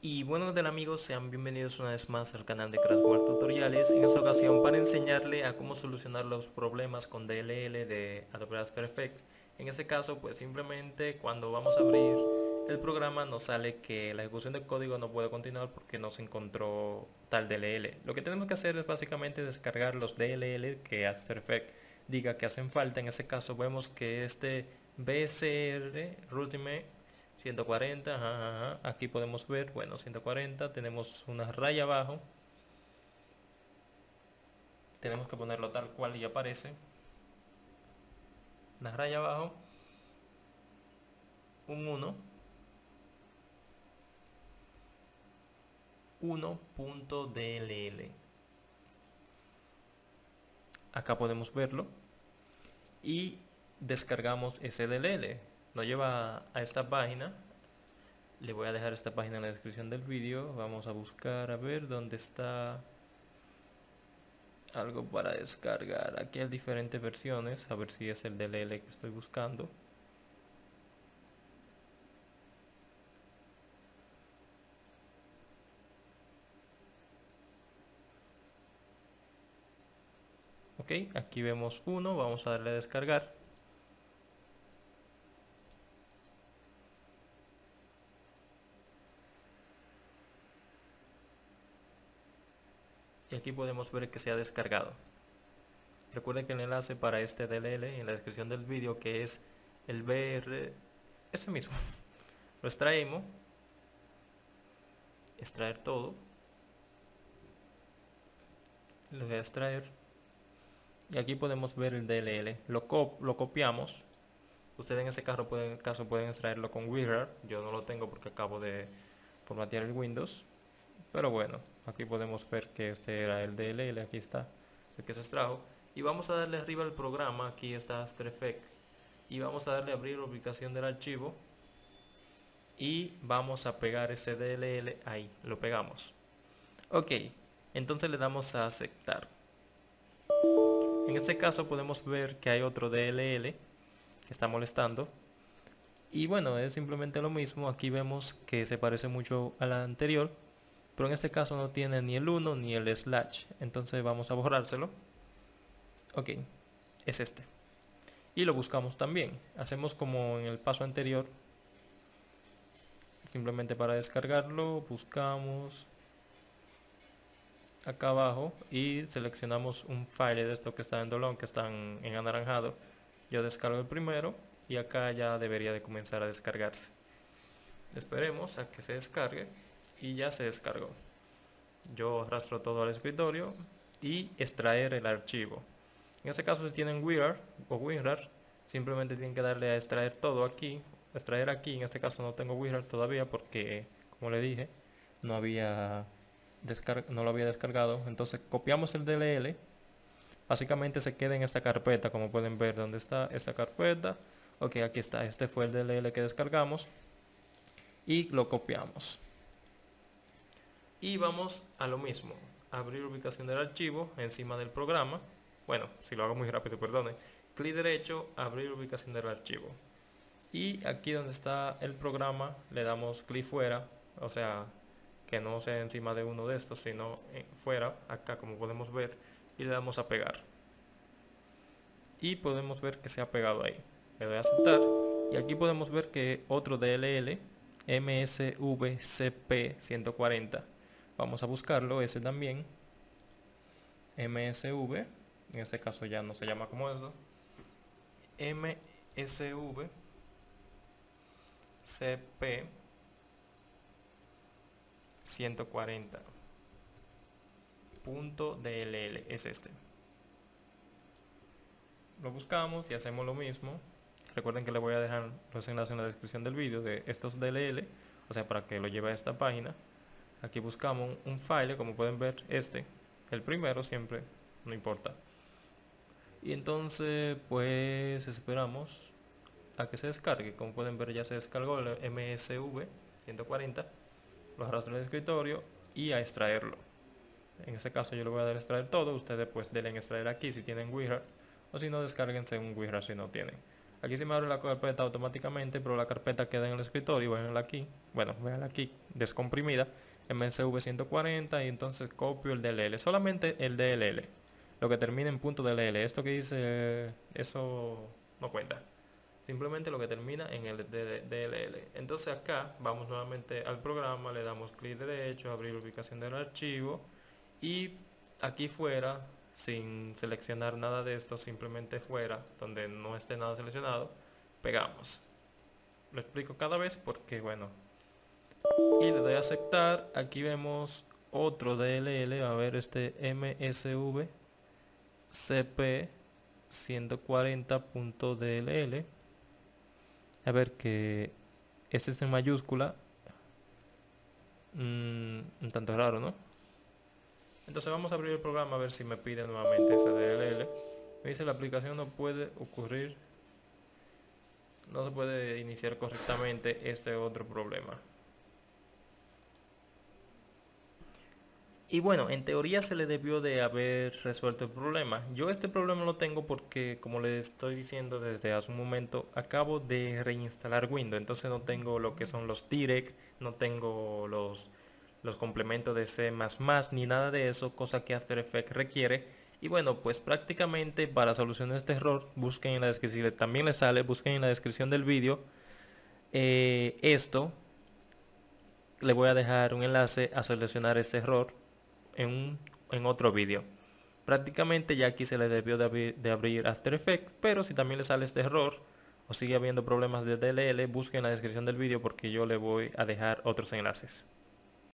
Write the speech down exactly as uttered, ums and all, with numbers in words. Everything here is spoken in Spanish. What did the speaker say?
Y bueno, ¿qué tal amigos? Sean bienvenidos una vez más al canal de Craftware Tutoriales. En esta ocasión para enseñarle a cómo solucionar los problemas con D L L de Adobe After Effects. En este caso, pues simplemente cuando vamos a abrir el programa nos sale que la ejecución del código no puede continuar porque no se encontró tal D L L. Lo que tenemos que hacer es básicamente descargar los D L L que After Effects diga que hacen falta. En este caso vemos que este V C R U N T I M E ciento cuarenta, ajá, ajá, aquí podemos ver, bueno, ciento cuarenta, tenemos una raya abajo, tenemos que ponerlo tal cual y aparece, una raya abajo, un uno, uno punto D L L. Acá podemos verlo y descargamos ese D L L. Nos lleva a esta página. Le voy a dejar esta página en la descripción del vídeo. Vamos a buscar a ver dónde está algo para descargar. Aquí hay diferentes versiones, a ver si es el D L L que estoy buscando. Ok, aquí vemos uno, vamos a darle a descargar. Y aquí podemos ver que se ha descargado. Recuerden que el enlace para este D L L en la descripción del vídeo, que es el V R, ese mismo. Lo extraemos. Extraer todo. Lo voy a extraer. Y aquí podemos ver el D L L. Lo, cop lo copiamos. Ustedes en ese caso pueden, caso pueden extraerlo con WeRAR. Yo no lo tengo porque acabo de formatear el Windows. Pero bueno, aquí podemos ver que este era el D L L, aquí está el que se extrajo. Y vamos a darle arriba al programa, aquí está After Effects. Y vamos a darle a abrir la ubicación del archivo. Y vamos a pegar ese D L L ahí, lo pegamos. Ok, entonces le damos a aceptar. En este caso podemos ver que hay otro D L L que está molestando. Y bueno, es simplemente lo mismo, aquí vemos que se parece mucho a la anterior. Pero en este caso no tiene ni el uno ni el slash. Entonces vamos a borrárselo. Ok. Es este. Y lo buscamos también. Hacemos como en el paso anterior. Simplemente para descargarlo. Buscamos. Acá abajo. Y seleccionamos un file de estos que están en dolón. Que están en anaranjado. Yo descargo el primero. Y acá ya debería de comenzar a descargarse. Esperemos a que se descargue. Y ya se descargó. Yo arrastro todo al escritorio y extraer el archivo. En este caso si tienen WeRAR o WinRAR, simplemente tienen que darle a extraer todo aquí, extraer aquí. En este caso no tengo WeRAR todavía porque, como le dije, no había no lo había descargado. Entonces copiamos el D L L. Básicamente se queda en esta carpeta, como pueden ver dónde está esta carpeta. Ok, aquí está. Este fue el D L L que descargamos y lo copiamos. Y vamos a lo mismo, abrir ubicación del archivo encima del programa. Bueno, si lo hago muy rápido, perdone. Clic derecho, abrir ubicación del archivo. Y aquí donde está el programa le damos clic fuera. O sea, que no sea encima de uno de estos, sino fuera, acá como podemos ver. Y le damos a pegar. Y podemos ver que se ha pegado ahí. Le doy a aceptar. Y aquí podemos ver que otro D L L, M S V C P ciento cuarenta. Vamos a buscarlo, ese también. M S V, en este caso ya no se llama como eso. M S V C P ciento cuarenta punto D L L es este. Lo buscamos y hacemos lo mismo. Recuerden que les voy a dejar los enlaces en la descripción del vídeo de estos D L L, o sea, para que lo lleve a esta página. Aquí buscamos un file, como pueden ver, este, el primero siempre, no importa. Y entonces, pues, esperamos a que se descargue. Como pueden ver, ya se descargó el M S V ciento cuarenta. Lo arrastro al escritorio y a extraerlo. En este caso yo le voy a dar a extraer todo. Ustedes pues denle en extraer aquí si tienen WeRAR, o si no, descárguense un WeRAR si no tienen. Aquí se me abre la carpeta automáticamente, pero la carpeta queda en el escritorio. Véanla aquí, bueno, véanla aquí, descomprimida, M S V ciento cuarenta, y entonces copio el D L L, solamente el D L L, lo que termina en .dll. Esto que dice, eso no cuenta, simplemente lo que termina en el D L L. Entonces acá vamos nuevamente al programa, le damos clic derecho, abrir ubicación del archivo, y aquí fuera, sin seleccionar nada de esto, simplemente fuera, donde no esté nada seleccionado, pegamos. Lo explico cada vez porque, bueno. Y le doy a aceptar. Aquí vemos otro D L L, a ver, este M S V C P ciento cuarenta punto D L L. A ver, que este es en mayúscula. Mm, un tanto raro, ¿no? Entonces vamos a abrir el programa a ver si me pide nuevamente ese D L L. Me dice la aplicación no puede ocurrir, no se puede iniciar correctamente, este otro problema. Y bueno, en teoría se le debió de haber resuelto el problema. Yo este problema lo tengo porque, como les estoy diciendo desde hace un momento, acabo de reinstalar Windows. Entonces no tengo lo que son los Direct, no tengo los... los complementos de C más más ni nada de eso, cosa que After Effects requiere. Y bueno, pues prácticamente para solucionar este error, busquen en la descripción, también les sale, busquen en la descripción del vídeo eh, esto. Le voy a dejar un enlace a solucionar este error en, un, en otro vídeo. Prácticamente ya aquí se le debió de, abri de abrir After Effects, pero si también les sale este error o sigue habiendo problemas de D L L, busquen en la descripción del vídeo porque yo le voy a dejar otros enlaces.